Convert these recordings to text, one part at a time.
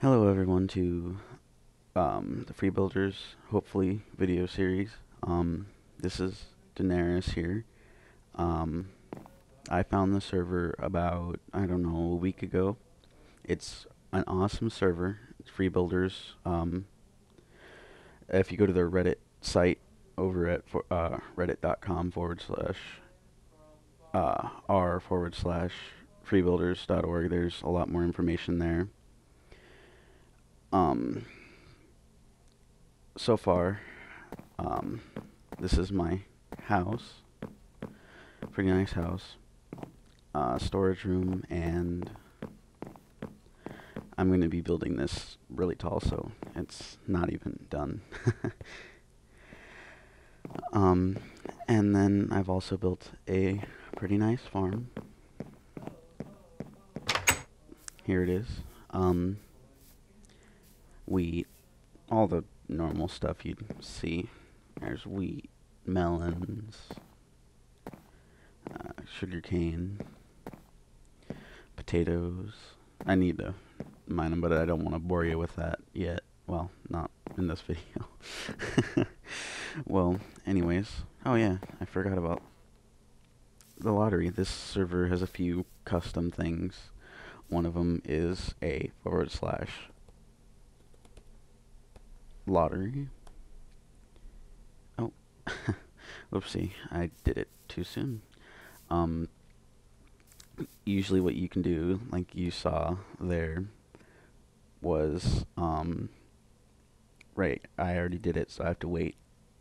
Hello everyone to the Freebuilders, hopefully, video series. This is Danarris here. I found the server about, I don't know, a week ago. It's an awesome server. It's Freebuilders. If you go to their Reddit site over at reddit.com/r/freebuilders.org, there's a lot more information there. So far, this is my house, pretty nice house, storage room, and I'm going to be building this really tall, so it's not even done. And then I've also built a pretty nice farm. Here it is. Wheat, all the normal stuff you'd see. There's wheat, melons, sugarcane, potatoes. I need to mine them, but I don't want to bore you with that yet. Well, not in this video. Well, anyways. Oh yeah, I forgot about the lottery. This server has a few custom things. One of them is a / lottery. Oh, whoopsie, I did it too soon. Usually what you can do, like you saw there, was, right, I already did it, so I have to wait.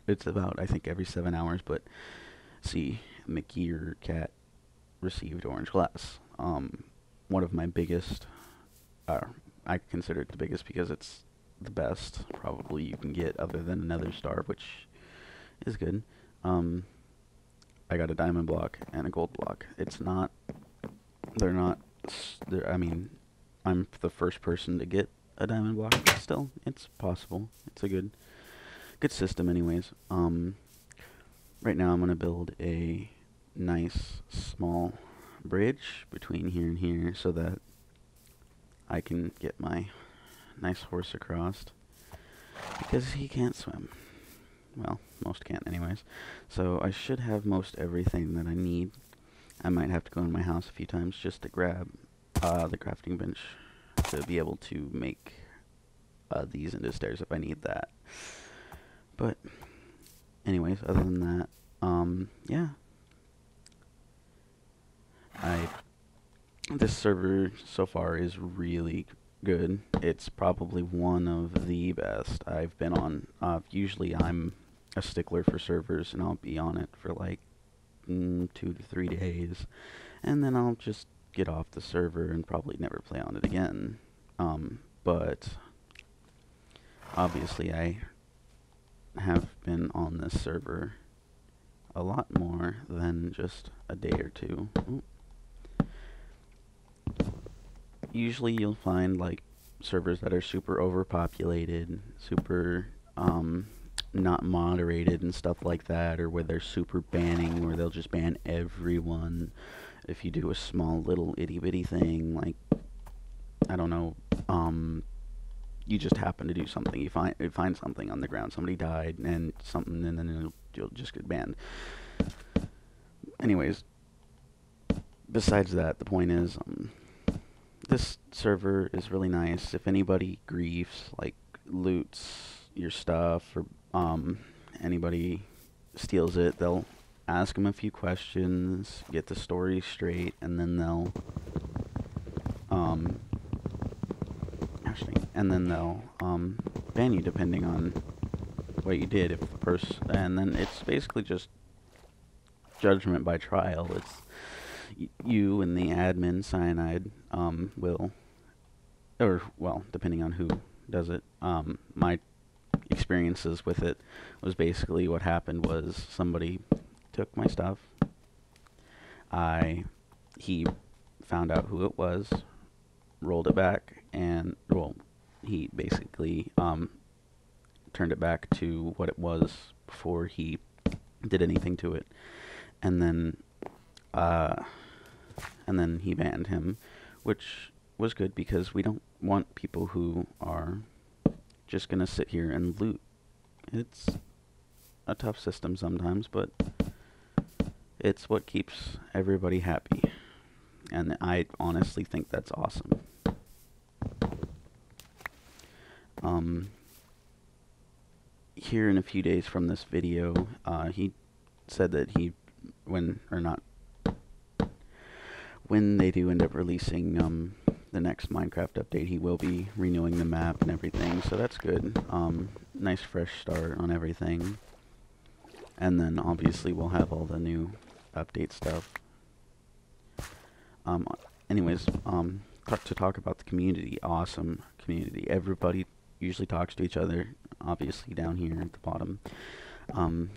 It's about, I think, every 7 hours, but see, McGear Cat received orange glass. One of my biggest, I consider it the biggest because it's the best probably you can get other than another star, which is good. I got a diamond block and a gold block. It's not, they're not, I mean, I'm the first person to get a diamond block, but still, it's possible. It's a good system anyways. Right now I'm going to build a nice small bridge between here and here so that I can get my nice horse across, because he can't swim. Well, most can't anyways. So I should have most everything that I need. I might have to go in my house a few times just to grab the crafting bench to be able to make these into stairs if I need that. But anyways, other than that, yeah. This server so far is really good. It's probably one of the best I've been on. Usually I'm a stickler for servers, and I'll be on it for like 2 to 3 days, and then I'll just get off the server and probably never play on it again. But obviously I have been on this server a lot more than just a day or two. Ooh. Usually you'll find like servers that are super overpopulated, super not moderated and stuff like that, or where they're super banning, where they'll just ban everyone if you do a small little itty bitty thing, like, I don't know, you just happen to do something, you find something on the ground, somebody died and something, and then you'll just get banned. Anyways, besides that, the point is, this server is really nice. If anybody griefs, like loots your stuff, or anybody steals it, they'll ask them a few questions, get the story straight, and then they'll ban you depending on what you did. If the person, and then it's basically just judgment by trial. It's you and the admin, Cyanide, will, or, well, depending on who does it. My experiences with it was basically what happened was somebody took my stuff. He found out who it was, rolled it back, and, well, he basically turned it back to what it was before he did anything to it. And then he banned him, which was good because we don't want people who are just gonna sit here and loot. It's a tough system sometimes, but it's what keeps everybody happy, and I honestly think that's awesome. Here in a few days from this video, he said that when they do end up releasing the next Minecraft update, he will be renewing the map and everything, so that's good. Nice fresh start on everything. And then obviously we'll have all the new update stuff. Anyways, to talk about the community, awesome community. Everybody usually talks to each other, obviously down here at the bottom.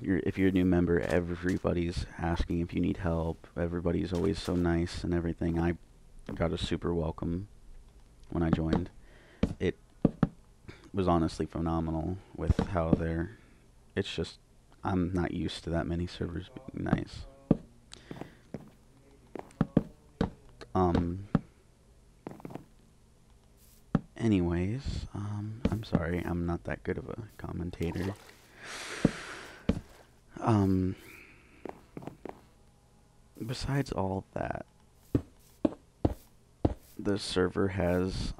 If you're a new member, everybody's asking if you need help. Everybody's always so nice and everything. I got a super welcome when I joined. It was honestly phenomenal with how they're... It's just... I'm not used to that many servers being nice. Anyways, I'm sorry, I'm not that good of a commentator. Besides all that, the server has,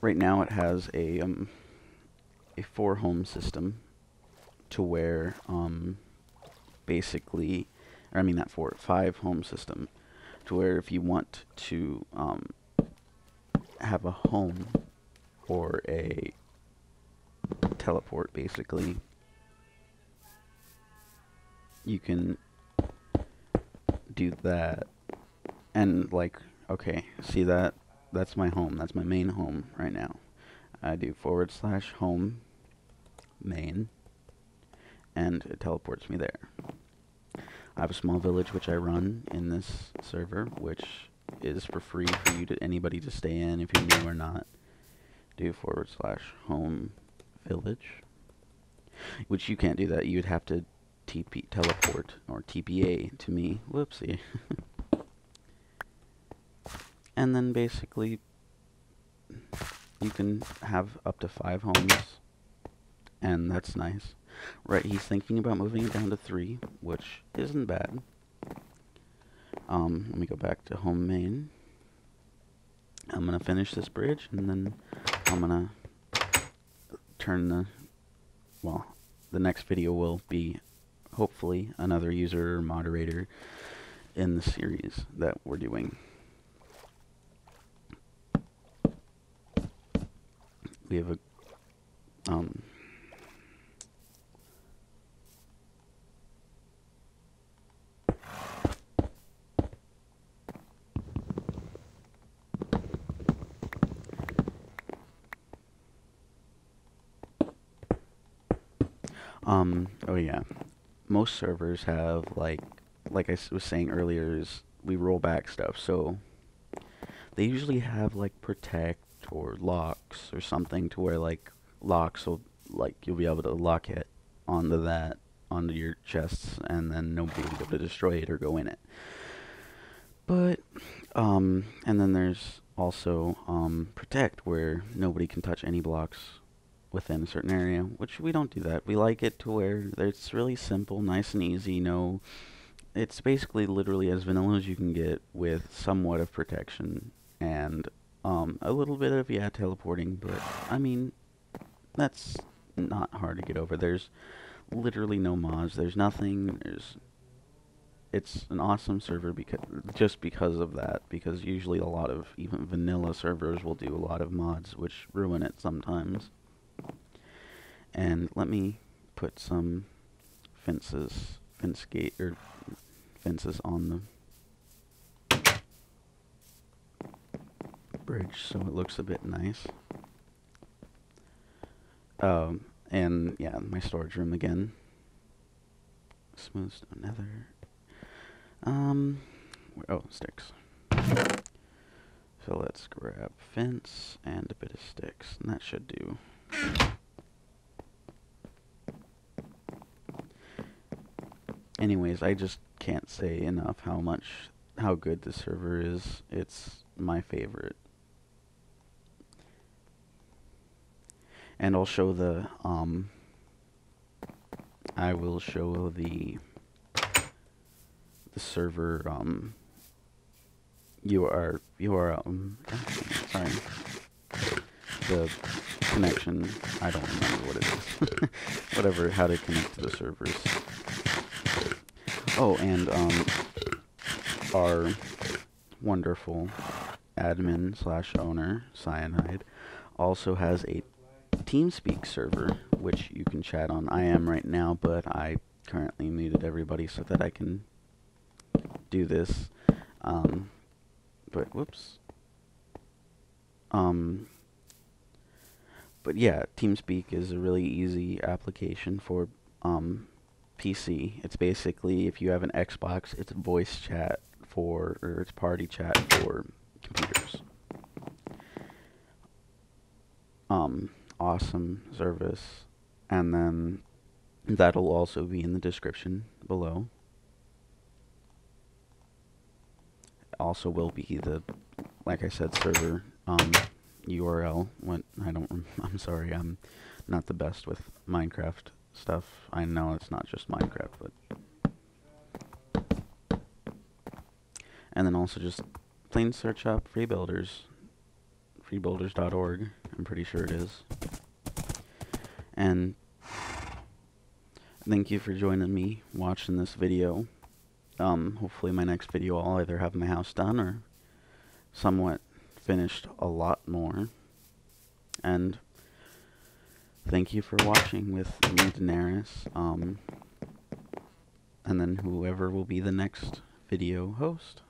right now it has a 4-home system, to where basically, or I mean not 5-home system, to where if you want to have a home or a teleport, basically you can do that. And like, okay, see that? That's my home. That's my main home right now. I do /home main, and it teleports me there. I have a small village which I run in this server, which is for free for you to anybody to stay in if you're new or not. Do /home village, which you can't do that. You'd have to teleport or TPA to me. Whoopsie. And then basically you can have up to 5 homes, and that's nice. Right, he's thinking about moving it down to 3, which isn't bad. Let me go back to home main. I'm gonna finish this bridge, and then I'm gonna turn the, well, the next video will be hopefully another user or moderator in the series that we're doing. We have a oh yeah, most servers have, like I was saying earlier, is we roll back stuff, so they usually have like protect or locks or something, to where like locks will, like you'll be able to lock it onto that, onto your chests, and then nobody will be able to destroy it or go in it. But and then there's also protect, where nobody can touch any blocks within a certain area, which we don't do that. We like it to where it's really simple, nice and easy. No, it's basically literally as vanilla as you can get, with somewhat of protection and a little bit of, yeah, teleporting, but, I mean, that's not hard to get over. There's literally no mods, there's nothing, there's... It's an awesome server just because of that, because usually a lot of, even vanilla servers will do a lot of mods, which ruin it sometimes. And let me put some fences on the bridge, so it looks a bit nice. And yeah, my storage room again. Smooth stone nether. Oh, sticks. So let's grab fence and a bit of sticks, and that should do. anyways, I just can't say enough how good this server is. It's my favorite. And I'll show the I will show the server the connection. I don't remember what it is. Whatever, how to connect to the servers. Oh, and our wonderful admin / owner, Cyanide, also has a TeamSpeak server which you can chat on. I am right now, but I currently muted everybody so that I can do this. But yeah, TeamSpeak is a really easy application for PC. It's basically, if you have an Xbox, it's voice chat for, or it's party chat for computers. Awesome service, and then that'll also be in the description below. Also will be the, like I said, server URL. What I don't, I'm sorry, I'm not the best with Minecraft stuff. I know it's not just Minecraft, but and then also just plain search up Freebuilders, freebuilders.org. I'm pretty sure it is. And thank you for joining me, watching this video. Hopefully my next video I'll either have my house done or somewhat finished a lot more. And thank you for watching with me, Danarris, and then whoever will be the next video host.